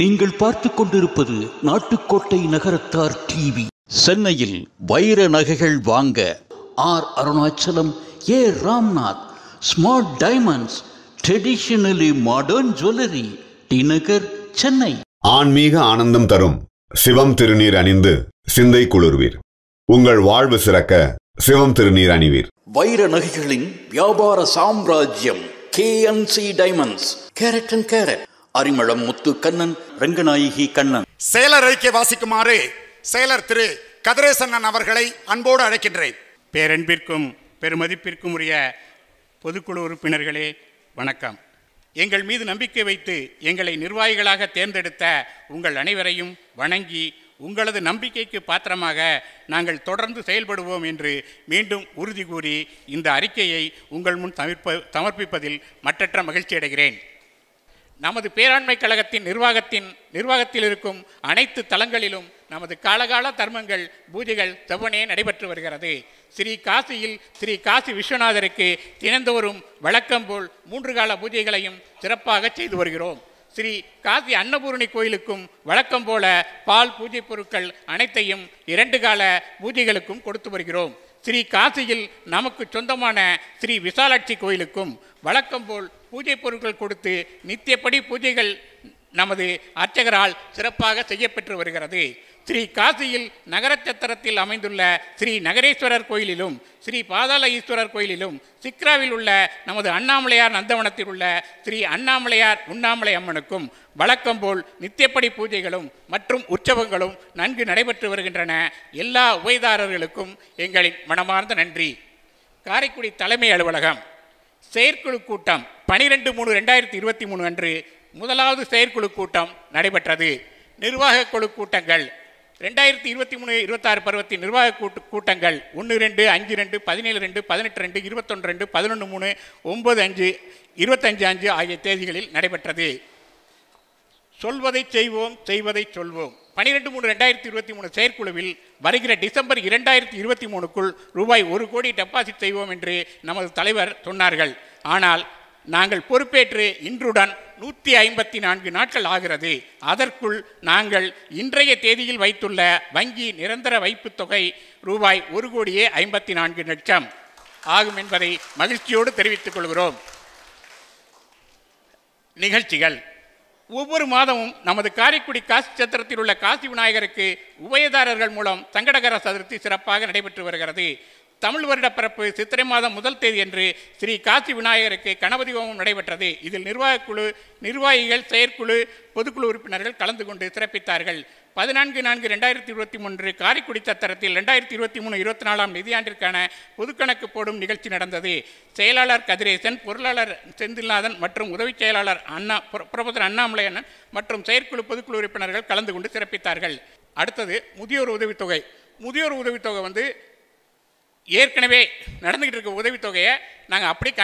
நீங்கள் பார்த்துக்கொண்டிருப்பது நாட்டுக்கோட்டை நகரத்தார் டிவி. சென்னையில் வைர நகைகள் வாங்க R Arunachalam, A Ramnath, smart diamonds, traditionally modern jewellery, T Nagar, Chennai. ஆன்மீக ஆனந்தம் தரும் சிவம் திருநீர் அணிந்து சிந்தை குளிர்வீர். உங்கள் வாழ்வு சிறக்க சிவம் திருநீர் அணிவீர். வைர நகைகளின் வியாபார சாம்ராஜ்யம் KNC Diamonds, Carat and Carat. Arimalam Muthu Kannan, Ranganayaki Kannan. செயலர் அறிக்கை வாசிக்குமாறு செயலர் திரு கதிரேசன் அவர்களை அன்போடு அழைக்கின்றேன். பேரன்பிற்கும் பெருமதிப்பிற்கும் உரிய பொதுக்குழு உறுப்பினர்களே, வணக்கம். எங்கள் மீது நம்பிக்கை வைத்து எங்களை நிர்வாகிகளாக தேர்ந்தெடுத்த உங்கள் அனைவரையும் வணங்கி உங்களது நம்பிக்கைக்கு பாத்திரமாக நாங்கள் தொடர்ந்து செயல்படுவோம் என்று மீண்டும் உறுதி கூறி இந்த அறிக்கையை உங்கள் முன் சமர்ப்பிப்பதில் மற்றற்ற மகிழ்ச்சி அடைகிறேன். நமது பேராண்மை கழகத்தின் நிர்வாகத்தில் இருக்கும் அனைத்து தளங்களிலும் நமது காலகால தர்மங்கள் பூஜைகள் செவ்வனே நடைபெற்று வருகிறது. ஸ்ரீ காசியில் ஸ்ரீ காசி விஸ்வநாதருக்கு தினந்தோறும் வழக்கம் போல் 3 கால பூஜைகளையும் சிறப்பாக செய்து வருகிறோம். ஸ்ரீ காசி அன்னபூர்ணி கோயிலுக்கும் வழக்கம் போல பால் பூஜை பொருட்கள் அனைத்தையும் 2 கால பூஜைகளுக்கும் கொடுத்து வருகிறோம். ஸ்ரீ காசியில் நமக்கு சொந்தமான ஸ்ரீ விசாலாட்சி கோயிலுக்கும் வழக்கம் போல் பூஜை பொருட்கள் கொடுத்து நித்தியப்படி பூஜைகள் நமது அர்ச்சகரால் சிறப்பாக செய்யப்பெற்று வருகிறது. ஸ்ரீ காசியில் நகர சத்திரத்தில் அமைந்துள்ள ஸ்ரீ நகரேஸ்வரர் கோயிலிலும் ஸ்ரீ பாதாள ஈஸ்வரர் கோயிலிலும் சிக்ராவில் உள்ள நமது அண்ணாமலையார் நந்தவனத்தில் உள்ள ஸ்ரீ அண்ணாமலையார் உண்ணாமலை அம்மனுக்கும் வழக்கம்போல் நித்தியப்படி பூஜைகளும் மற்றும் உற்சவங்களும் நன்கு நடைபெற்று வருகின்றன. எல்லா உபயதாரர்களுக்கும் எங்களின் மனமார்ந்த நன்றி. காரைக்குடி தலைமை அலுவலகம் செயற்குழு கூட்டம் 12/3/2023 அன்று முதலாவது செயற்குழு கூட்டம் நடைபெற்றது. நிர்வாக குழு கூட்டங்கள் 2023-26 பருவத்தின் நிர்வாக கூட்டங்கள் 1, 2, 5, 2, 17, 2, 18, 2, 12, 11, 3, 9, 5, 25 ஆகிய தேதிகளில் நடைபெற்றது. சொல்வதை செய்வோம், செய்வதை சொல்வோம். 12/3/2023 செயற்குழுவில் வருகிற டிசம்பர் 2023க்குள் ₹1 கோடி டெபாசிட் செய்வோம் என்று நமது தலைவர் சொன்னார்கள். ஆனால் நாங்கள் பொறுப்பேற்று இன்றுடன் 154 நாட்கள் ஆகிறது. அதற்குள் நாங்கள் இன்றைய தேதியில் வைத்துள்ள வங்கி நிரந்தர வைப்பு தொகை ₹1,54,00,000 ஆகும் என்பதை மகிழ்ச்சியோடு தெரிவித்துக் கொள்கிறோம். நிகழ்ச்சிகள் ஒவ்வொரு மாதமும் நமது காரைக்குடி காசிச்சத்திரத்தில் உள்ள காசி விநாயகருக்கு உபயதாரர்கள் மூலம் சங்கடகர சதுர்த்தி சிறப்பாக நடைபெற்று வருகிறது. தமிழ் வருட பிறப்பு சித்திரை மாதம் 1ஆம் தேதி என்று ஸ்ரீ காசி விநாயகருக்கு கணபதி ஹோமம் நடைபெற்றது. இதில் நிர்வாகக்குழு நிர்வாகிகள் செயற்குழு பொதுக்குழு உறுப்பினர்கள் கலந்து கொண்டு சிறப்பித்தார்கள். 14/4/2023 காரைக்குடி சத்திரத்தில் 2023-24 நிதியாண்டிற்கான பொதுக்கணக்கு போடும் நிகழ்ச்சி நடந்தது. செயலாளர் கதிரேசன், பொருளாளர் செந்தில்நாதன் மற்றும் உதவி செயலாளர் புரொஃபசர் அண்ணாமலையன் மற்றும் செயற்குழு பொதுக்குழு உறுப்பினர்கள் கலந்து கொண்டு சிறப்பித்தார்கள். அடுத்தது முதியோர் உதவித்தொகை. முதியோர் உதவித்தொகை ஏற்கனவே நடந்துக்கிட்டு இருக்க உதவித்தொகையை நாங்கள் அப்படியே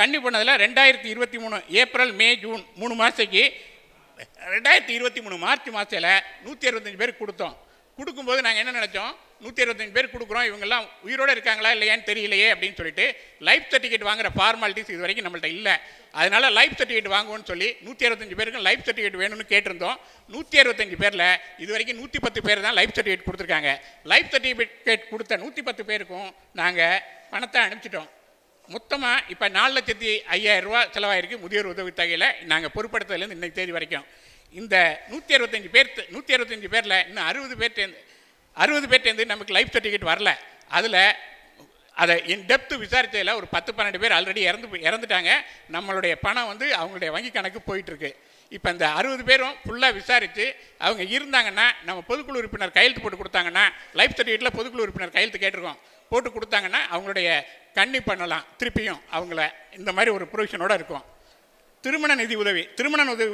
கண்டினியூ பண்ணதில் 2023 ஏப்ரல் மே ஜூன் 3 மாதத்துக்கு 2023 மார்ச் மாதத்தில் 165 பேர் கொடுத்தோம். கொடுக்கும்போது நாங்கள் என்ன நினச்சோம், 165 பேர் கொடுக்குறோம், இவங்கெல்லாம் உயிரோடு இருக்காங்களா இல்லையான்னு தெரியலையே அப்படின்னு சொல்லிட்டு லைஃப் சர்டிஃபிகேட் வாங்குகிற ஃபார்மாலிட்டிஸ் இது வரைக்கும் நம்மள்ட்ட இல்லை. அதனால் லைஃப் சர்டிஃபிகேட் வாங்குவோன்னு சொல்லி 165 பேருக்கும் லைஃப் சர்டிஃபிகேட் வேணும்னு கேட்டிருந்தோம். 165 பேரில் இது வரைக்கும் 110 பேர் தான் லைஃப் சர்டிஃபிகேட் கொடுத்துருக்காங்க. லைஃப் சர்டிஃபிகேட் கொடுத்த 110 பேருக்கும் நாங்கள் பணத்தை அனுப்பிச்சிட்டோம். மொத்தமாக இப்போ ₹4,05,000 செலவாயிருக்கு முதியோர் உதவித்தொகையில் நாங்கள் பொறுப்படுத்துறதுலேருந்து இன்றைக்கு தேதி வரைக்கும். இந்த 165 பேரில் இன்னும் 60 பேர்ட்டேருந்து நமக்கு லைஃப் சர்டிஃபிகேட் வரல. அதில் அதை என் டெப்த்து விசாரித்ததில் ஒரு 10-12 பேர் ஆல்ரெடி இறந்துட்டாங்க. நம்மளுடைய பணம் அவங்களுடைய வங்கி கணக்கு போயிட்டுருக்கு. இப்போ இந்த 60 பேரும் ஃபுல்லாக விசாரித்து அவங்க இருந்தாங்கன்னா நம்ம பொதுக்குழு உறுப்பினர் கையெழுத்து போட்டு கொடுத்தாங்கன்னா லைஃப் சர்டிஃபிகேட்டில் பொதுக்குழு உறுப்பினர் கையெழுத்து கேட்டிருக்கோம், போட்டு கொடுத்தாங்கன்னா அவங்களுடைய கண்ணி பண்ணலாம். திருப்பியும் அவங்கள இந்த மாதிரி ஒரு ப்ரொவிஷனோடு இருக்கும். திருமண நிதி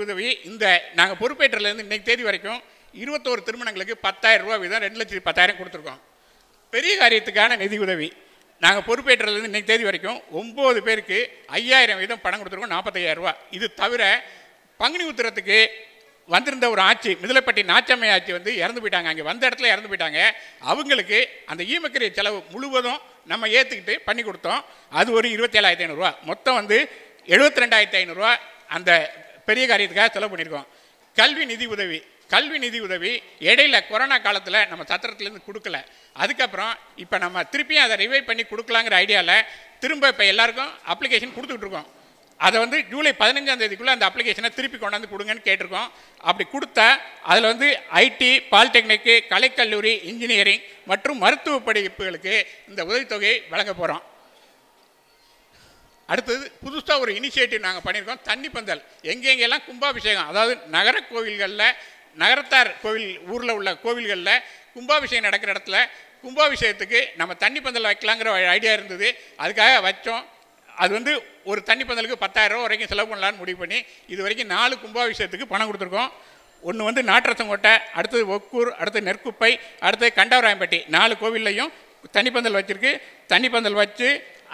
உதவி இந்த நாங்கள் பொறுப்பேற்றலேருந்து இன்றைக்கு தேதி வரைக்கும் 21 திருமணங்களுக்கு ₹10,000 வீதம் ₹2,10,000 கொடுத்துருக்கோம். பெரிய காரியத்துக்கான நிதி உதவி நாங்கள் பொறுப்பேற்றதுலேருந்து இன்றைக்கு தேதி வரைக்கும் 9 பேருக்கு ₹5,000 வீதம் பணம் கொடுத்துருக்கோம், ₹45,000. இது தவிர பங்குனி உத்திரத்துக்கு வந்திருந்த ஒரு ஆட்சி மிதிலைப்பட்டி நாச்சம்மை ஆட்சி இறந்து போயிட்டாங்க. அங்கே வந்த இடத்துல இறந்து போயிட்டாங்க. அவங்களுக்கு அந்த ஈமக்கிரிய செலவு முழுவதும் நம்ம ஏற்றுக்கிட்டு பண்ணி கொடுத்தோம். அது ஒரு ₹27,500. மொத்தம் ₹72,500 அந்த பெரிய காரியத்துக்காக செலவு பண்ணியிருக்கோம். கல்வி நிதி உதவி இடையில கொரோனா காலத்துல நம்ம சத்திரத்துல இருந்து கொடுக்கல. அதுக்கப்புறம் இப்ப நம்ம திருப்பியும் அதை ரிவைவ் பண்ணி கொடுக்கலாங்கிற ஐடியால திரும்ப இப்ப எல்லாருக்கும் அப்ளிகேஷன் கொடுத்துட்டு இருக்கோம். அதை வந்து ஜூலை 15 அந்த அப்ளிகேஷனை திருப்பி கொண்டாந்து கொடுங்கன்னு கேட்டிருக்கோம். அப்படி கொடுத்தா அதில் வந்து ஐடி, பாலிடெக்னிக்கு, கலைக்கல்லூரி, இன்ஜினியரிங் மற்றும் மருத்துவ படிப்புகளுக்கு இந்த உதவித்தொகையை வழங்க போகிறோம். அடுத்தது புதுசாக ஒரு இனிஷியேட்டிவ் நாங்கள் பண்ணியிருக்கோம். தண்ணி பந்தல் எங்கெங்கெல்லாம் கும்பாபிஷேகம், அதாவது நகர கோவில்களில், நகரத்தார் கோவில் ஊரில் உள்ள கோவில்களில் கும்பாபிஷேகம் நடக்கிற இடத்துல கும்பாபிஷேகத்துக்கு நம்ம தண்ணி பந்தல் வைக்கலாங்கிற ஐடியா இருந்தது. அதுக்காக வச்சோம். அது வந்து ஒரு தண்ணி பந்தலுக்கு 10,000 ரூபா வரைக்கும் செலவு பண்ணலான்னு முடிவு பண்ணி இது வரைக்கும் 4 கும்பாபிஷேகத்துக்கு பணம் கொடுத்துருக்கோம். ஒன்று வந்து நாட்டரசங்கோட்டை, அடுத்தது ஒக்கூர், அடுத்தது நெற்குப்பை, அடுத்தது கண்டவராயம்பட்டி. 4 கோவில்லையும் தண்ணி பந்தல் வச்சுருக்கு. தண்ணி பந்தல் வச்சு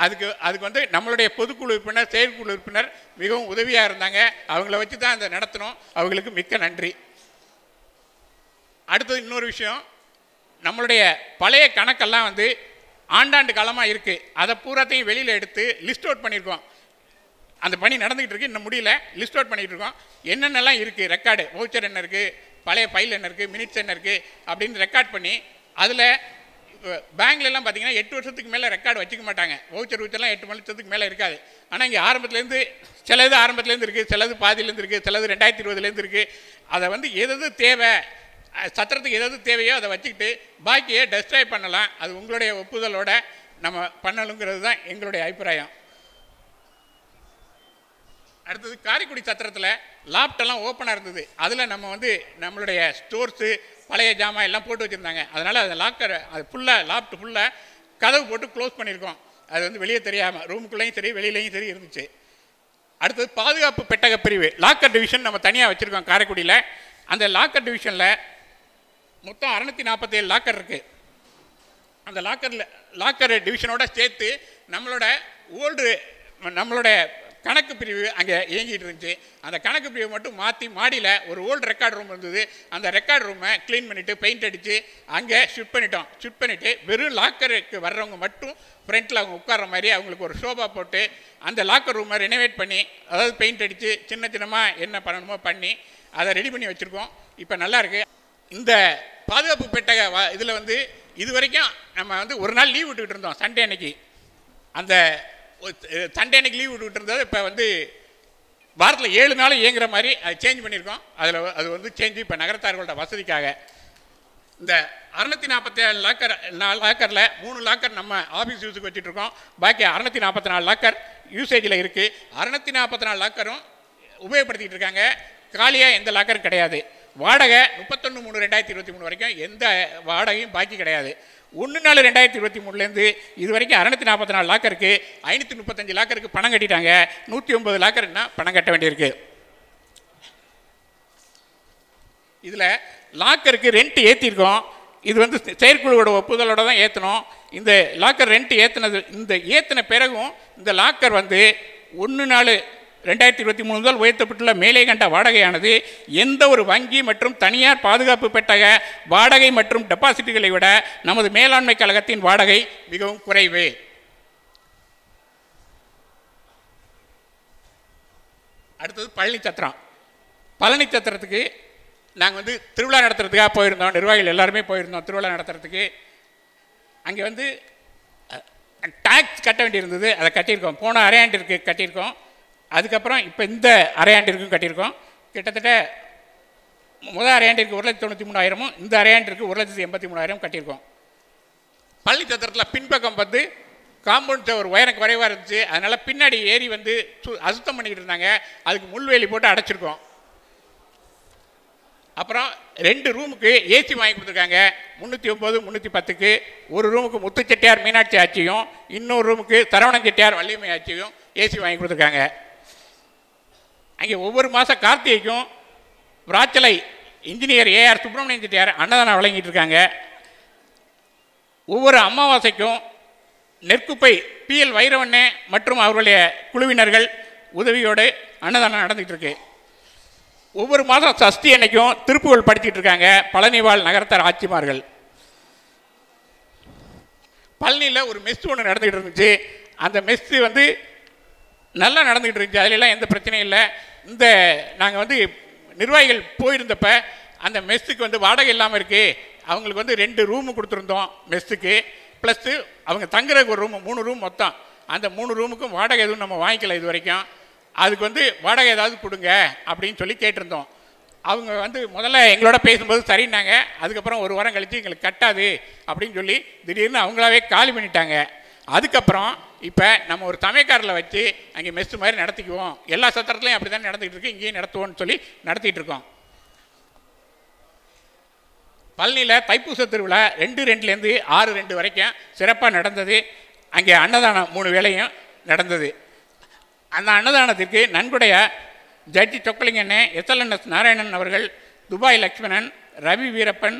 அதுக்கு வந்து நம்மளுடைய பொதுக்குழு உறுப்பினர், செயற்குழு உறுப்பினர் மிகவும் உதவியாக இருந்தாங்க. அவங்கள வச்சு தான் அதை நடத்தணும். அவங்களுக்கு மிக்க நன்றி. அடுத்தது இன்னொரு விஷயம், நம்மளுடைய பழைய கணக்கெல்லாம் வந்து ஆண்டாண்டு காலமாக இருக்குது. அதை பூராத்தையும் வெளியில் எடுத்து லிஸ்ட் அவுட் பண்ணியிருக்கோம். அந்த பணி நடந்துக்கிட்டு இருக்குது, இன்னும் முடியல. லிஸ்ட் அவுட் பண்ணிகிட்டு இருக்கோம். என்னென்னலாம் இருக்குது, ரெக்கார்டு வவுச்சர் என்ன இருக்குது, பழைய ஃபைல் என்ன இருக்குது, மினிட்ஸ் என்ன இருக்குது அப்படின்னு ரெக்கார்ட் பண்ணி அதில் பேங்க்லெலாம் பார்த்திங்கன்னா 8 வருஷத்துக்கு மேலே ரெக்கார்டு வச்சுக்க மாட்டாங்க. வவுச்சர்லாம் 8 வருஷத்துக்கு மேலே இருக்காது. ஆனால் இங்கே ஆரம்பத்துலேருந்து சிலது இருக்குது, சிலது பாதியிலேருந்து இருக்குது, சிலது 2020 இருக்குது. அதை வந்து எது தேவை, சத்திரத்துக்கு எதாவது தேவையோ அதை வச்சுக்கிட்டு பாக்கியை டெஸ்ட்ராய் பண்ணலாம். அது உங்களுடைய ஒப்புதலோட நம்ம பண்ணணுங்கிறது தான் எங்களுடைய அபிப்பிராயம். அடுத்தது காரைக்குடி சத்திரத்தில் லாப்டெல்லாம் ஓப்பனாக இருந்தது. அதில் நம்ம வந்து நம்மளுடைய ஸ்டோர்ஸு, பழைய ஜாமான் எல்லாம் போட்டு வச்சுருந்தாங்க. அதனால் அது லாக்கர், அது ஃபுல்லாக லாப்ட் ஃபுல்லாக கதவு போட்டு க்ளோஸ் பண்ணியிருக்கோம். அது வந்து வெளியே தெரியாமல் ரூமுக்குள்ளேயும் சரி வெளியிலையும் சரி இருந்துச்சு. அடுத்தது பாதுகாப்பு பெட்டக பிரிவு, லாக்கர் டிவிஷன் நம்ம தனியாக வச்சுருக்கோம் காரைக்குடியில். அந்த லாக்கர் டிவிஷனில் மொத்தம் 647 லாக்கர் இருக்குது. அந்த லாக்கர் டிவிஷனோட சேர்த்து நம்மளோட கணக்கு பிரிவு அங்கே இயங்கிட்டு இருந்துச்சு. அந்த கணக்கு பிரிவு மட்டும் மாற்றி மாடியில் ஒரு ஓல்டு ரெக்கார்ட் ரூம் இருந்தது. அந்த ரெக்கார்ட் ரூமை க்ளீன் பண்ணிவிட்டு பெயிண்ட் அடித்து அங்கே ஷிஃப்ட் பண்ணிவிட்டு வெறும் லாக்கருக்கு வர்றவங்க மட்டும் ஃப்ரண்ட்டில் அவங்க உட்கார்ற மாதிரி அவங்களுக்கு ஒரு ஷோபா போட்டு அந்த லாக்கர் ரூமை ரெனோவேட் பண்ணி, அதாவது பெயிண்ட் அடித்து சின்னமாக என்ன பண்ணணுமோ பண்ணி அதை ரெடி பண்ணி வச்சுருக்கோம். இப்போ நல்லாயிருக்கு. இந்த பாதுகாப்பு பெட்டக இதில் வந்து இது வரைக்கும் நம்ம வந்து ஒரு நாள் லீவ் விட்டுக்கிட்டு இருந்தோம். சண்டே அன்னைக்கு லீவ் விட்டுக்கிட்டு இருந்தது. இப்போ வந்து வாரத்தில் 7 நாள் இயங்குகிற மாதிரி அது சேஞ்ச் பண்ணியிருக்கோம். அதில் அது வந்து சேஞ்சு இப்போ நகரத்தார்களோட வசதிக்காக. இந்த 647 லாக்கரில் 3 லாக்கர் நம்ம ஆஃபீஸ் யூஸுக்கு வச்சுட்ருக்கோம். பாக்கி 644 லாக்கர் யூசேஜில் இருக்குது. 644 லாக்கரும் உபயோகப்படுத்திக்கிட்டு இருக்காங்க. காலியாக எந்த லாக்கரும் கிடையாது. வாடகை 31/3/2023 வரைக்கும் எந்த வாடகையும் பாக்கி கிடையாது. 1/4/2023 இது வரைக்கும் 644 லாக்கருக்கு 535 லாக்கருக்கு பணம் கட்டிட்டாங்க. 109 லாக்கருன்னா பணம் கட்ட வேண்டியிருக்கு. இதில் லாக்கருக்கு ரெண்ட் ஏற்றிருக்கோம். இது வந்து செயற்குழுவோட ஒப்புதலோடு தான் ஏற்றணும். இந்த லாக்கர் ரெண்ட் ஏற்றின பிறகும் இந்த லாக்கர் வந்து 1/4/2023 முதல் உயர்த்தப்பட்டுள்ள மேலே கண்ட வாடகையானது எந்த ஒரு வங்கி மற்றும் தனியார் பாதுகாப்பு பெட்டக வாடகை மற்றும் டெபாசிட்டுகளை விட நமது மேலாண்மை கழகத்தின் வாடகை மிகவும் குறைவு. அடுத்தது பழனி சத்திரத்துக்கு நாங்கள் வந்து திருவிழா நடத்துறதுக்காக போயிருந்தோம். நிர்வாகிகள் எல்லாருமே போயிருந்தோம் திருவிழா நடத்துறதுக்கு. அங்கே வந்து டாக்ஸ் கட்ட வேண்டியிருந்தது. அதை கட்டியிருக்கோம். போன அரையாண்டிற்கு கட்டியிருக்கோம். அதுக்கப்புறம் இப்போ இந்த அரையாண்டிற்கும் கட்டியிருக்கோம். கிட்டத்தட்ட முதல் அரையாண்டிற்கு 1,93,000ம் இந்த அரையாண்டிற்கு 1,83,000 கட்டியிருக்கோம். பள்ளி சத்திரத்தில் பின்பக்கம் வந்து காம்பவுண்ட் ஒரு உயரம் குறைவாக இருந்துச்சு. அதனால் பின்னாடி ஏறி வந்து அசுத்தம் பண்ணிக்கிட்டு இருந்தாங்க. அதுக்கு முள்வேலி போட்டு அடைச்சிருக்கோம். அப்புறம் 2 ரூமுக்கு ஏசி வாங்கி கொடுத்துருக்காங்க. 309, 310க்கு ஒரு ரூமுக்கு முத்துச்செட்டியார் மீனாட்சி ஆட்சியும், இன்னொரு ரூமுக்கு சரவணன் செட்டியார் வள்ளியம்மை ஆட்சியும் ஏசி வாங்கி கொடுத்துருக்காங்க. அங்கே ஒவ்வொரு மாதம் கார்த்திகைக்கும் விராச்சலை இன்ஜினியர் ஏஆர் சுப்பிரமணியன் செட்டியார் அன்னதானம் வழங்கிட்டு இருக்காங்க. ஒவ்வொரு அமாவாசைக்கும் நெற்குப்பை PL வைரவண்ணே மற்றும் அவர்களுடைய குழுவினர்கள் உதவியோடு அன்னதானம் நடந்துகிட்டு இருக்கு. ஒவ்வொரு மாதம் சஷ்டி அன்னைக்கும் திருப்புகழ் படிச்சுட்டு இருக்காங்க பழனிவாழ் நகரத்தார் ஆட்சிமார்கள். பழனியில் ஒரு மெஸ் ஒன்று நடந்துகிட்டு இருந்துச்சு. அந்த மெஸ் வந்து நல்லா நடந்துகிட்டு இருந்துச்சு. அதிலெல்லாம் எந்த பிரச்சனையும் இல்லை. நாங்கள் வந்து நிர்வாகிகள் போயிருந்தப்ப அந்த மெஸ்ஸுக்கு வந்து வாடகை இல்லாமல் இருக்கு. அவங்களுக்கு வந்து 2 ரூம் கொடுத்துருந்தோம் மெஸ்ஸுக்கு, ப்ளஸ்ஸு அவங்க தங்குறதுக்கு ஒரு ரூம், 3 ரூம் மொத்தம். அந்த 3 ரூமுக்கும் வாடகை எதுவும் நம்ம வாங்கிக்கல இது வரைக்கும். அதுக்கு வந்து வாடகை ஏதாவது கொடுங்க அப்படின்னு சொல்லி கேட்டிருந்தோம். அவங்க வந்து முதல்ல எங்களோட பேசும்போது சரின்னாங்க. அதுக்கப்புறம் 1 வாரம் கழித்து எங்களுக்கு கட்டாது அப்படின்னு சொல்லி திடீர்னு அவங்களாவே காலி பண்ணிட்டாங்க. அதுக்கப்புறம் இப்போ நம்ம ஒரு சமையக்காரில் வச்சு அங்கே மெஸ்ஸு மாதிரி நடத்திக்குவோம், எல்லா சத்திரத்துலையும் அப்படி தானே நடந்துகிட்டு இருக்கு, இங்கேயும் நடத்துவோம்னு சொல்லி நடத்திட்டு இருக்கோம். பழனியில் தைப்பூச திருவிழா 2/2லேருந்து 6/2 வரைக்கும் சிறப்பாக நடந்தது. அங்கே அன்னதானம் 3 வேளையும் நடந்தது. அந்த அன்னதானத்திற்கு நன்கொடைய ஜட்ஜி சொக்கலிங்கண்ணே, எஸ்எல்என்எஸ் நாராயணன் அவர்கள், துபாய் லக்ஷ்மணன், ரவி வீரப்பன்,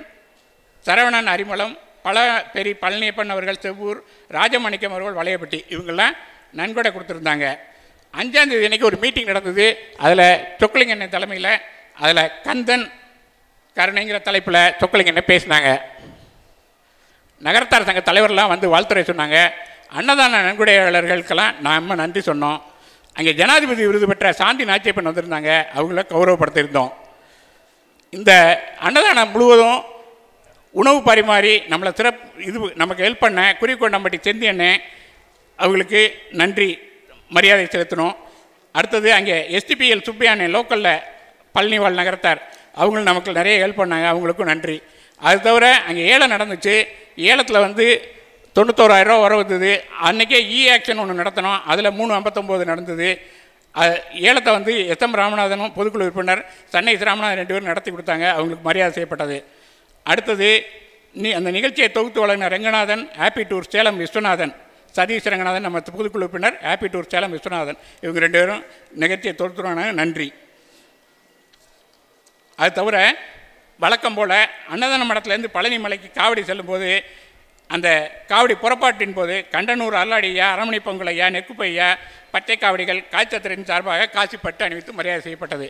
சரவணன் அறிமுகம், பல பெரிய பழனியப்பன் அவர்கள் செவ்வூர், ராஜமாணிக்கம் அவர்கள் வளையப்பட்டி, இவங்கெல்லாம் நன்கொடை கொடுத்துருந்தாங்க. 5ஆம் தேதி அன்றைக்கி ஒரு மீட்டிங் நடந்தது. அதில் சொக்கலிங்கண்ணன் தலைமையில் அதில் கந்தன் கருணைங்கிற தலைப்பில் சொக்கலிங்கண்ணன் பேசினாங்க. நகரத்தார் சங்க தலைவரெலாம் வந்து வாழ்த்துறை சொன்னாங்க. அன்னதான நன்கொடையாளர்களுக்கெல்லாம் நம்ம நன்றி சொன்னோம். அங்கே ஜனாதிபதி விருது பெற்ற சாந்தி நாச்சியப்பன் வந்திருந்தாங்க, அவங்கள கௌரவப்படுத்தியிருந்தோம். இந்த அன்னதானம் முழுவதும் உணவு பரிமாறி நம்மளை இது நமக்கு ஹெல்ப் பண்ண குறிக்கோண்டம்பட்டி செந்தி அண்ணன் அவங்களுக்கு நன்றி மரியாதை செலுத்தணும். அடுத்தது அங்கே எஸ்டிபிஎல் சுப்பியானே லோக்கலில் பழனிவாழ் நகரத்தார், அவங்களும் நமக்கு நிறைய ஹெல்ப் பண்ணாங்க, அவங்களுக்கும் நன்றி. அது தவிர அங்கே ஏலம் நடந்துச்சு. ஏலத்தில் வந்து 91,000 ரூபா வர வந்தது. அன்றைக்கே ஆக்ஷன் ஒன்று நடத்தினோம், அதில் 3.59 நடந்தது. ஏலத்தை வந்து எஸ்எம் ராமநாதனும் பொதுக்குழு உறுப்பினர் சென்னை ராமநாதன் 2 பேரும் நடத்தி கொடுத்தாங்க, அவங்களுக்கு மரியாதை செய்யப்பட்டது. அடுத்தது அந்த நிகழ்ச்சியை தொகுத்து வழங்கின ரங்கநாதன், ஹாப்பி டூர் சேலம் விஸ்வநாதன், சதீஷ் ரங்கநாதன் நம்ம பொதுக்குழு உறுப்பினர், ஹாப்பி டூர் சேலம் விஸ்வநாதன், இவங்க 2 பேரும் நிகழ்ச்சியை தொகுத்துருவாங்க, நன்றி. அது தவிர வழக்கம் போல் அன்னதான மடத்துலேருந்து பழனி மலைக்கு காவடி செல்லும்போது அந்த காவடி புறப்பாட்டின் போது கண்டனூர் அல்லாடியா, அரமணி பொங்கலையா, நெக்குப்பையா, பச்சை காவடிகள் காசிச்சத்திரத்தின் சார்பாக காசிப்பட்டு அணிவித்து மரியாதை செய்யப்பட்டது.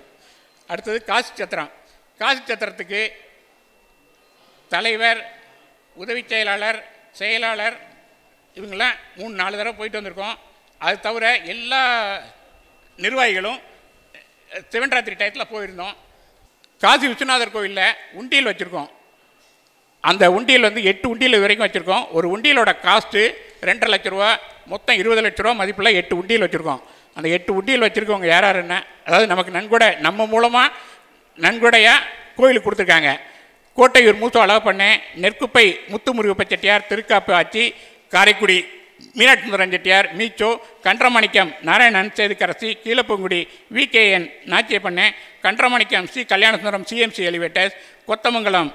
அடுத்தது காசிச்சத்திரம். காசிச்சத்திரத்துக்கு தலைவர், உதவி செயலாளர், செயலாளர், இவங்களாம் 3-4 தடவை போயிட்டு வந்திருக்கோம். அது தவிர எல்லா நிர்வாகிகளும் சிவன்ராத்திரி டயத்தில் போயிருந்தோம். காசி விஸ்வநாதர் கோயிலில் உண்டியல் வச்சுருக்கோம். அந்த உண்டியல் வந்து 8 உண்டியல் இது வரைக்கும் வச்சுருக்கோம். ஒரு உண்டியலோட காஸ்ட்டு 2.5 லட்ச ரூபா, மொத்தம் 20 லட்ச ரூபா மதிப்பில் 8 உண்டியல் வச்சுருக்கோம். அந்த 8 உண்டியல் வச்சுருக்கவங்க யார் யாருன்னா, அதாவது நமக்கு நன்கொடை நம்ம மூலமாக நன்கொடையாக கோயிலுக்கு கொடுத்துருக்காங்க. கோட்டையூர் மூத்தோ அளவு பண்ணேன், நெற்குப்பை முத்துமுருகப்ப செட்டியார், திருக்காப்பு ஆச்சி, காரைக்குடி மீனாட்சிந்தரன் செட்டியார், மீச்சோ, கன்றமாணிக்கம் நாராயணன் சேதுக்கரசி, கீழப்பங்குடி விகேஎன் நாச்சியப்பண்ணே, Kandramanikkam C Kalyanasundaram CMC elevators, Kothamangalam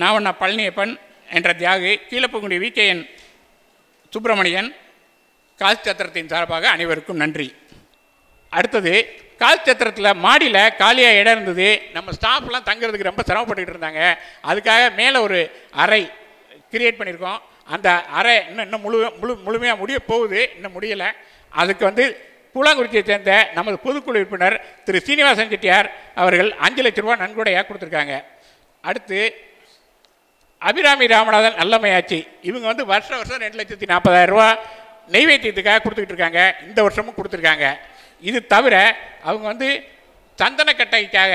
Navanna Palaniappan என்ற தியாகு, கீழப்பங்குடி விகேஎன் சுப்பிரமணியன், காசிச்சத்திரத்தின் சார்பாக அனைவருக்கும் நன்றி. அடுத்தது காசிச்சத்திரத்தில் மாடியில் காலியாக இடம் இருந்தது. நம்ம ஸ்டாஃப்லாம் தங்குறதுக்கு ரொம்ப சிரமப்பட்டுக்கிட்டு இருந்தாங்க. அதுக்காக மேலே ஒரு அறை கிரியேட் பண்ணியிருக்கோம். அந்த அறை இன்னும் முழுமையாக முடிய போகுது, இன்னும் முடியலை. அதுக்கு வந்து கூழாங்குறிச்சியை சேர்ந்த நமது பொதுக்குழு உறுப்பினர் திரு சீனிவாசன் செட்டியார் அவர்கள் 5 லட்ச ரூபா நன்கொடையாக கொடுத்துருக்காங்க. அடுத்து அபிராமி ராமநாதன் நல்லமையாச்சி, இவங்க வந்து வருஷம் 2,40,000 ரூபா நெய்வேத்தியத்துக்காக கொடுத்துக்கிட்டு இருக்காங்க, இந்த வருஷமும் கொடுத்துருக்காங்க. இது தவிர அவங்க வந்து சந்தனக்கட்டைக்காக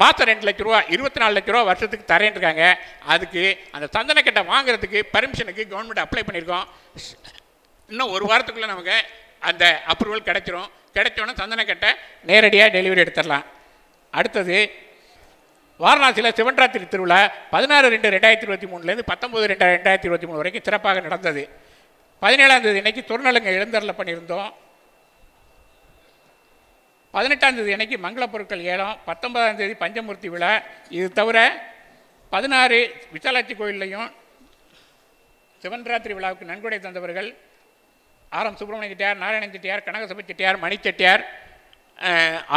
மாதம் 2 லட்ச ரூபா 24 லட்ச ரூபா வருஷத்துக்கு தரேன்னு இருக்காங்க. அதுக்கு அந்த சந்தனக்கட்டை வாங்குறதுக்கு பர்மிஷனுக்கு கவர்மெண்ட் அப்ளை பண்ணியிருக்கோம். இன்னும் 1 வாரத்துக்குள்ளே நமக்கு அந்த அப்ரூவல் கிடச்சிரும். கிடைச்சோன்னா சந்தனக்கட்டை நேரடியாக டெலிவரி எடுத்துடலாம். அடுத்தது வாரணாசியில் சிவன்ராத்திரி திருவிழா 16/2/2023லேருந்து 19/2/2023 வரைக்கும் சிறப்பாக நடந்தது. 17ஆம் தேதி அன்றைக்கி திருநலங்க எழுந்தரில் பண்ணியிருந்தோம். 18ஆம் தேதி அன்றைக்கி மங்கள பொருட்கள் ஏலம், 19ஆம் தேதி பஞ்சமூர்த்தி விழா. இது தவிர 16 விசாலாட்சி கோயிலையும் சிவன்ராத்திரி விழாவுக்கு நன்கொடை தந்தவர்கள் R M. Subramania Chettiar, Narayanan Chettiar, Kanagasabai Chettiar, Mani Chettiar,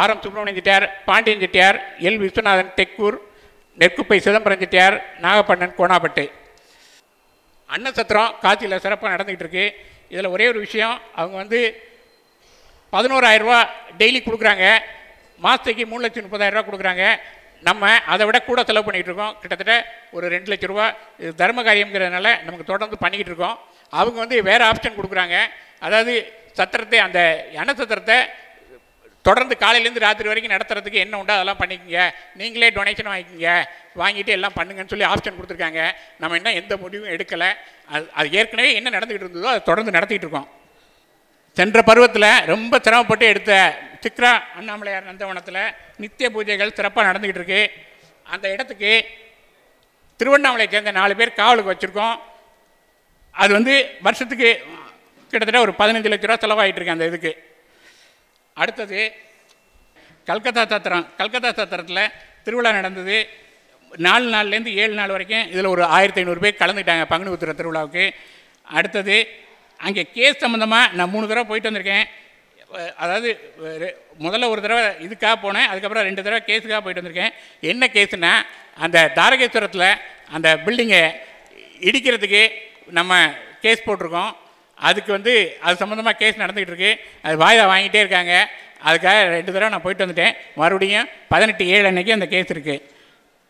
R M. Subramania Chettiar, Pandian Chettiar, L. Viswanathan Thekkur, Nerkuppai Chidambaram Chettiar, Nagappannan Konapattu. அன்னசத்திரம் காசியில் சிறப்பாக நடந்துக்கிட்டு இருக்கு. இதில் ஒரே ஒரு விஷயம், அவங்க வந்து 11,000 ரூபா டெய்லி கொடுக்குறாங்க, மாதத்துக்கு 3,30,000 ரூபா கொடுக்குறாங்க. நம்ம அதை விட கூட செலவு பண்ணிகிட்டு இருக்கோம், கிட்டத்தட்ட ஒரு 2 லட்ச ரூபா. இது தர்ம காரியங்கிறதுனால நமக்கு தொடர்ந்து பண்ணிக்கிட்டு இருக்கோம். அவங்க வந்து வேறு ஆப்ஷன் கொடுக்குறாங்க, அதாவது சத்திரத்தை அந்த அன்னசத்திரத்தை தொடர்ந்து காலையிலிருந்து ராத்திரி வரைக்கும் நடத்துறதுக்கு என்ன உண்டோ அதெல்லாம் பண்ணிக்கங்க நீங்களே டொனேஷன் வாங்கிக்கங்க வாங்கிட்டு எல்லாம் பண்ணுங்கன்னு சொல்லி ஆப்ஷன் கொடுத்துருக்காங்க நம்ம என்ன எந்த முடிவும் எடுக்கலை அது ஏற்கனவே என்ன நடந்துகிட்டு இருந்ததோ அது தொடர்ந்து நடத்திட்டு இருக்கோம் சென்ற பருவத்தில் ரொம்ப சிரமப்பட்டு எடுத்த சித்ரா அண்ணாமலையார் நந்தவனத்தில் நித்திய பூஜைகள் சிறப்பாக நடந்துகிட்டு இருக்கு அந்த இடத்துக்கு திருவண்ணாமலையை சேர்ந்த 4 பேர் காவலுக்கு வச்சுருக்கோம் அது வந்து வருஷத்துக்கு கிட்டத்தட்ட ஒரு 15 லட்ச ரூபா செலவாகிட்டு இருக்கு அந்த இதுக்கு அடுத்தது கல்கத்தா சத்திரம் கல்கத்தா சத்திரத்தில் திருவிழா நடந்தது 4 நாள்லேருந்து 7 நாள் வரைக்கும் இதில் ஒரு 1500 பேர் கலந்துக்கிட்டாங்க பங்குனி உத்திர திருவிழாவுக்கு அடுத்தது அங்கே கேஸ் சம்மந்தமாக நான் 3 தடவை போயிட்டு வந்திருக்கேன் அதாவது முதல்ல ஒரு தடவை இதுக்காக போனேன் அதுக்கப்புறம் 2 தடவை கேஸுக்காக போயிட்டு வந்திருக்கேன் என்ன கேஸுனால் அந்த தாரகேஸ்வரத்தில் அந்த பில்டிங்கை இடிக்கிறதுக்கு நம்ம கேஸ் போட்டிருக்கோம் அதுக்கு வந்து அது சம்மந்தமாக கேஸ் நடந்துக்கிட்டு இருக்குது அது வாய்தா வாங்கிட்டே இருக்காங்க அதுக்காக 2 தடவை நான் போயிட்டு வந்துட்டேன் மறுபடியும் 18/7 அன்றைக்கி அந்த கேஸ் இருக்குது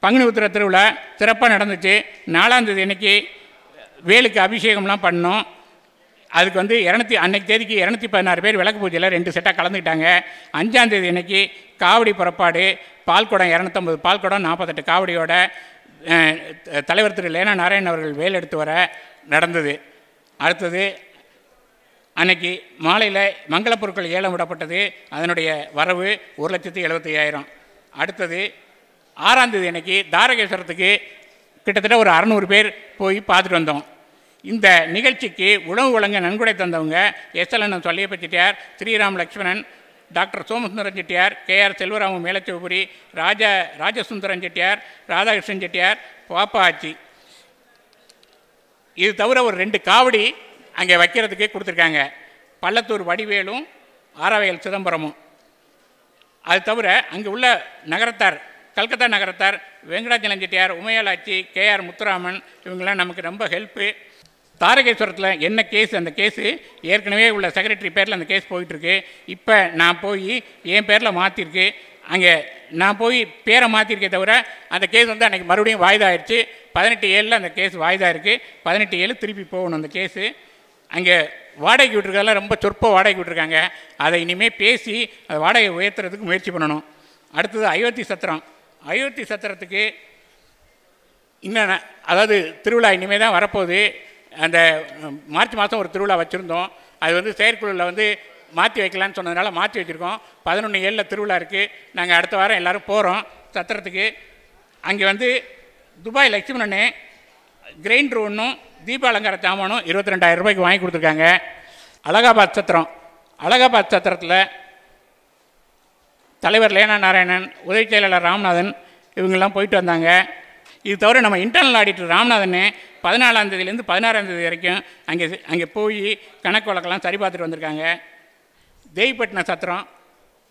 பங்குனி உத்திர திருவிழா சிறப்பாக நடந்துச்சு 4ஆம் தேதி அன்றைக்கி வேலுக்கு அபிஷேகம்லாம் பண்ணோம் அதுக்கு வந்து அன்னைக்கு தேதிக்கு 216 பேர் விளக்கு பூஜையில் 2 செட்டாக கலந்துக்கிட்டாங்க 5ஆம் தேதி அன்றைக்கி காவடி புறப்பாடு பால்குடம் 250 பால்குடம் 48 காவடியோட தலைவர் திரு லேனா நாராயணன் அவர்கள் வேல் எடுத்து வர நடந்தது அடுத்தது அன்னைக்கு மாலையில் மங்களப்பொருட்கள் ஏலம் விடப்பட்டது அதனுடைய வரவு 1,75,000 அடுத்தது 6ஆம் தேதி அன்னைக்கு தாரகேஸ்வரத்துக்கு கிட்டத்தட்ட ஒரு 600 பேர் போய் பார்த்துட்டு வந்தோம் இந்த நிகழ்ச்சிக்கு உணவு வழங்க நன்கொடை தந்தவங்க SLN Solliyappa Chettiar Sriram Lakshmanan doctor Somasundaran Chettiar K R Selvarama Melachopuri Rajasundaran Chettiar Radhakrishnan Chettiar Pappa Achi இது தவிர ஒரு 2 காவடி அங்கே வைக்கிறதுக்கு கொடுத்துருக்காங்க பள்ளத்தூர் வடிவேலும் ஆராவயல் சிதம்பரமும் அது தவிர அங்கே உள்ள நகரத்தார் கல்கத்தா நகரத்தார் வெங்கடாச்சலம் செட்டியார் உமையாளாச்சி கேஆர் முத்துராமன் இவங்கெல்லாம் நமக்கு ரொம்ப ஹெல்ப்பு தாரகேஸ்வரத்தில் என்ன கேஸ் அந்த கேஸு ஏற்கனவே உள்ள செக்ரட்டரி பேரில் அந்த கேஸ் போயிட்டுருக்கு இப்போ நான் போய் என் பேரில் மாற்றிருக்கு அங்கே நான் போய் பேரை மாற்றிருக்கே தவிர அந்த கேஸ் வந்து அன்றைக்கி மறுபடியும் வாய்தாயிடுச்சு 18/7 அந்த கேஸ் வாய்தா இருக்குது 18/7 திருப்பி போகணும் அந்த கேஸு அங்கே வாடகைக்கு விட்டுருக்கெல்லாம் ரொம்ப சொற்ப வாடகைக்கு விட்டுருக்காங்க அதை இனிமேல் பேசி அதை வாடகை உயர்த்துறதுக்கு முயற்சி பண்ணணும் அடுத்தது அயோத்தி சத்திரம் அயோத்தி சத்திரத்துக்கு இன்னும் அதாவது திருவிழா இனிமேல் தான் வரப்போகுது அந்த மார்ச் மாதம் ஒரு திருவிழா வச்சுருந்தோம் அது வந்து செயற்குழுவில் வந்து மாற்றி வைக்கலான்னு சொன்னதுனால மாற்றி வச்சுருக்கோம் 11/7 திருவிழா இருக்குது நாங்கள் அடுத்த வாரம் எல்லோரும் போகிறோம் சத்திரத்துக்கு அங்கே வந்து துபாய் லட்சுமணனே கிரைண்டர் ஒன்றும் தீப அலங்கார சாமானும் 22,000 ரூபாய்க்கு வாங்கி கொடுத்துருக்காங்க அலகாபாத் சத்திரம் அலகாபாத் சத்திரத்தில் தலைவர் லேனா நாராயணன் உதவி செயலாளர் ராமநாதன் இவங்கெல்லாம் போயிட்டு வந்தாங்க இது தவிர நம்ம இன்டர்னல் ஆடிட்டர் ராமநாதன் 14ஆம் தேதியிலேருந்து 16ஆம் தேதி வரைக்கும் அங்கே போய் கணக்கு வழக்கெல்லாம் சரி பார்த்துட்டு வந்திருக்காங்க தேவிப்பட்டினம் சத்திரம்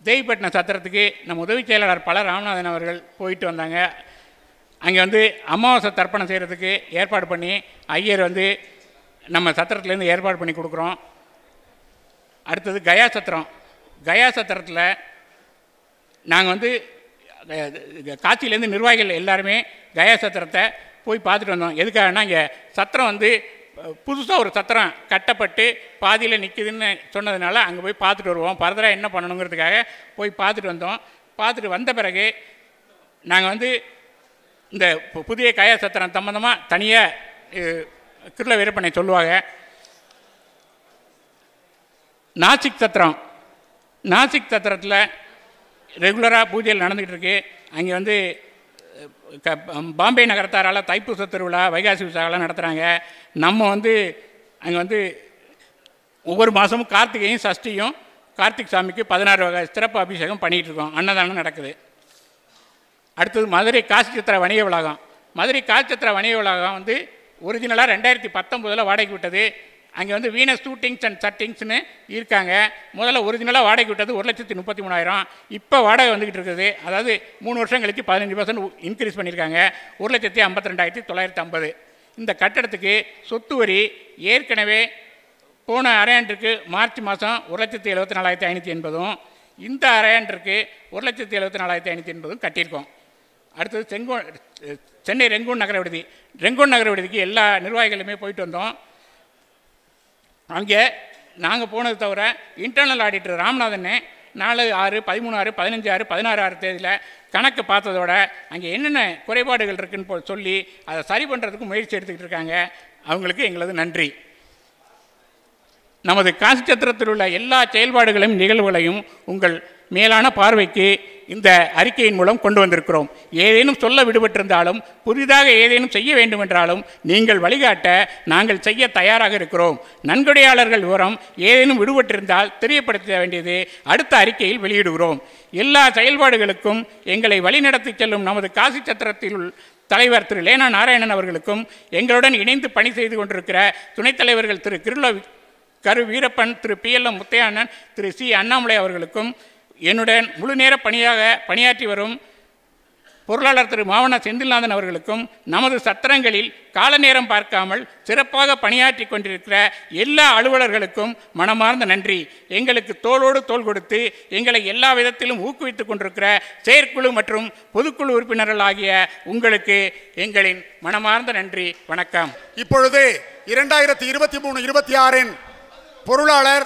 தேவிப்பட்டினம் சத்திரத்துக்கு நம்ம உதவி செயலாளர் பல ராமநாதன் அவர்கள் போயிட்டு வந்தாங்க அங்கே வந்து அமாவாசை தர்ப்பணம் செய்கிறதுக்கு ஏற்பாடு பண்ணி ஐயர் வந்து நம்ம சத்திரத்துலேருந்து ஏற்பாடு பண்ணி கொடுக்குறோம் அடுத்தது கயா சத்திரம் கயா சத்திரத்தில் நாங்கள் வந்து காசிலேருந்து நிர்வாகிகள் எல்லாருமே கயா சத்திரத்தை போய் பார்த்துட்டு வந்தோம் எதுக்காகனா இங்கே சத்திரம் வந்து புதுசாக ஒரு சத்திரம் கட்டப்பட்டு பாதியில் நிற்குதுன்னு சொன்னதுனால அங்கே போய் பார்த்துட்டு வருவோம் ஃபர்தராக என்ன பண்ணணுங்கிறதுக்காக போய் பார்த்துட்டு வந்தோம் பார்த்துட்டு வந்த பிறகு நாங்கள் வந்து இந்த புதிய கயா சத்திரம் சம்மந்தமாக தனியாக கிருள வீரப்பனை சொல்லுவாங்க நாசிக் சத்திரம் நாசிக் சத்திரத்தில் ரெகுலராக பூஜையில் நடந்துக்கிட்டு இருக்குது அங்கே வந்து பாம்பே நகரத்தாரால் தைப்பூச திருவிழா வைகாசி விசாகலாம் நடத்துகிறாங்க நம்ம வந்து அங்கே வந்து ஒவ்வொரு மாதமும் கார்த்திகையும் சஷ்டியும் கார்த்திக் சாமிக்கு 16 வகை சிறப்பு அபிஷேகம் பண்ணிகிட்ருக்கோம் அன்னதானம் நடக்குது அடுத்தது மதுரை காசி சித்திர வணிக வளாகம் மதுரை காசி சித்திர வணிக வளாகம் வந்து ஒரிஜினலாக 2019 வாடகைக்கு விட்டது அங்கே வந்து வீனஸ் ஷூட்டிங்ஸ் அண்ட் சட்டிங்ஸ்னு இருக்காங்க முதல்ல ஒரிஜினலாக வாடகைக்கு விட்டது 1,33,000 இப்போ வாடகை வந்துக்கிட்டு இருக்குது அதாவது 3 வருஷம் கழித்து 15% இன்க்ரீஸ் பண்ணியிருக்காங்க 1,52,950 இந்த கட்டடத்துக்கு சொத்து வரி ஏற்கனவே போன அரையாண்டுக்கு மார்ச் மாதம் 1,74,580 இந்த அரையாண்டுக்கு 1,74,580 கட்டியிருக்கோம் அடுத்தது சென்னை ரெங்கூன் நகர விடுதி ரெங்கூன் நகர விடுதிக்கு எல்லா நிர்வாகிகளுமே போயிட்டு வந்தோம் அங்கே நாங்கள் போனது தவிர இன்டர்னல் ஆடிட்டர் ராமநாதன் 4, 6, 13, 16, 16 தேதியில் கணக்கு பார்த்ததோட அங்கே என்னென்ன குறைபாடுகள் இருக்குன்னு சொல்லி அதை சரி பண்ணுறதுக்கு முயற்சி எடுத்துக்கிட்டு இருக்காங்க. அவங்களுக்கு எங்களது நன்றி. நமது காசி சத்திரத்தில் உள்ள எல்லா செயல்பாடுகளையும் நிகழ்வுகளையும் உங்கள் மேலான பார்வைக்கு இந்த அறிக்கையின் மூலம் கொண்டு வந்திருக்கிறோம். ஏதேனும் சொல்ல விடுபட்டிருந்தாலும் புதிதாக ஏதேனும் செய்ய வேண்டுமென்றாலும் நீங்கள் வழிகாட்ட நாங்கள் செய்ய தயாராக இருக்கிறோம். நன்கொடையாளர்கள் விவரம் ஏதேனும் விடுபட்டிருந்தால் தெரியப்படுத்த வேண்டியது அடுத்த அறிக்கையில் வெளியிடுகிறோம். எல்லா செயல்பாடுகளுக்கும் எங்களை வழிநடத்தி செல்லும் நமது காசி சத்திரத்தில் தலைவர் திரு லேனா நாராயணன் அவர்களுக்கும் எங்களுடன் இணைந்து பணி செய்து கொண்டிருக்கிற துணைத் தலைவர்கள் திரு கிருள கரு வீரப்பன், திரு PLM முத்தையானன், திரு C அண்ணாமலை அவர்களுக்கும் என்னுடன் முழு நேர பணியாற்றி வரும் பொருளாளர் திரு மாவன செந்தில்நாதன் அவர்களுக்கும் நமது சத்திரங்களில் கால நேரம் பார்க்காமல் சிறப்பாக பணியாற்றி கொண்டிருக்கிற எல்லா அலுவலர்களுக்கும் மனமார்ந்த நன்றி. எங்களுக்கு தோளோடு தோள் கொடுத்து எங்களை எல்லா விதத்திலும் ஊக்குவித்து கொண்டிருக்கிற செயற்குழு மற்றும் பொதுக்குழு உறுப்பினர்கள் ஆகிய உங்களுக்கு எங்களின் மனமார்ந்த நன்றி. வணக்கம். இப்பொழுது 2023-26 பொருளாளர்